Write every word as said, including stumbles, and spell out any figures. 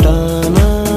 ताना